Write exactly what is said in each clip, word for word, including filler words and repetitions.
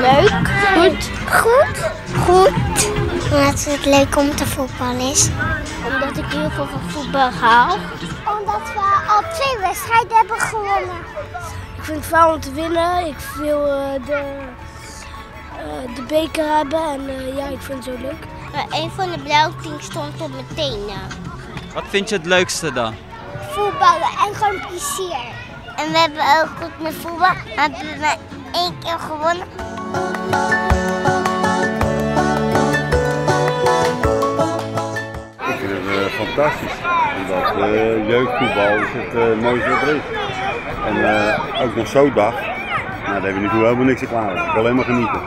Leuk. Goed. Goed. Goed. Omdat het leuk om te voetballen is. Omdat ik heel veel van voetbal hou. Omdat we al twee wedstrijden hebben gewonnen. Ik vind het fijn om te winnen. Ik wil uh, de, uh, de beker hebben. En uh, ja, ik vind het zo leuk. Uh, een van de blauwe teams stond op mijn tenen. Wat vind je het leukste dan? Voetballen en gewoon plezier. En we hebben ook goed met voetbal. We hebben één keer gewonnen. Ik vind het fantastisch. Omdat uh, jeugdvoetbal is het uh, mooiste wat er is. En uh, ook nog zo'n dag. Nou, daar hebben we nu helemaal niks te klaar. Ik wil alleen maar genieten.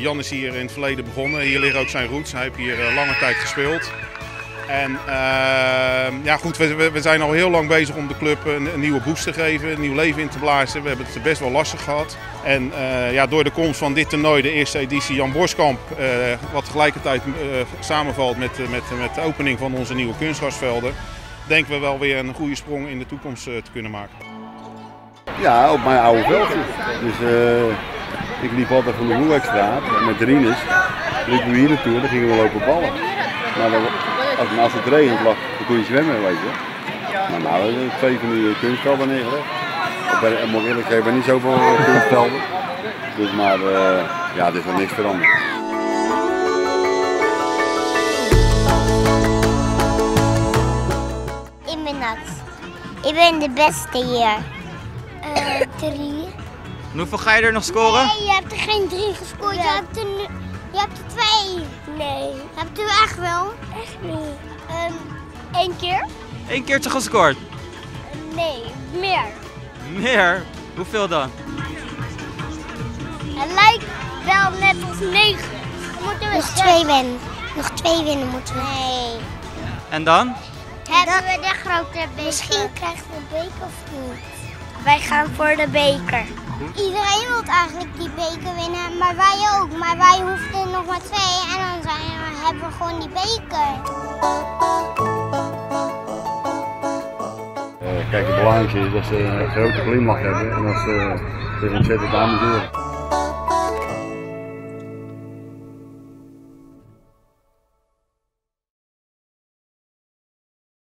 Jan is hier in het verleden begonnen. Hier liggen ook zijn roots. Hij heeft hier lange tijd gespeeld. En uh, ja, goed, we, we zijn al heel lang bezig om de club een, een nieuwe boost te geven, een nieuw leven in te blazen. We hebben het best wel lastig gehad. En uh, ja, door de komst van dit toernooi, de eerste editie Jan Boskamp, uh, wat tegelijkertijd uh, samenvalt met, uh, met, uh, met de opening van onze nieuwe kunstgrasvelden, denken we wel weer een goede sprong in de toekomst uh, te kunnen maken. Ja, op mijn oude veldje. Dus, uh... Ik liep altijd van de Hoekstraat met Rienus. Liepen we hier naartoe, dan gingen we lopen ballen. Maar dan, als het regent lag, dan kon je zwemmen, weet je. Maar nou, we twee van die kunstvelden neergelegd. Ik moet eerlijk zeggen, ik ben niet zoveel kunstvelden. Dus maar, uh, ja, er is nog niks veranderd. Ik ben nat. Ik ben de beste hier. Uh, drie. En hoeveel ga je er nog scoren? Nee, je hebt er geen drie gescoord, ja. je, hebt er, je hebt er twee. Nee. Je hebt er echt wel. Echt niet. Um, Eén keer. Eén keertje gescoord? Uh, nee, meer. Meer? Hoeveel dan? Het lijkt wel net als negen. We moeten we nog zes. twee winnen. Nog twee winnen moeten we. Nee. En dan? Hebben dat... we de grote beker. Misschien krijgen we een beker of niet. Wij gaan voor de beker. Iedereen wil eigenlijk die beker winnen, maar wij ook. Maar wij hoefden nog maar twee en dan zijn we, hebben we gewoon die beker. Uh, kijk, het belangrijkste is dat ze een grote glimlach hebben en dat ze uh, het ontzettend amuseren.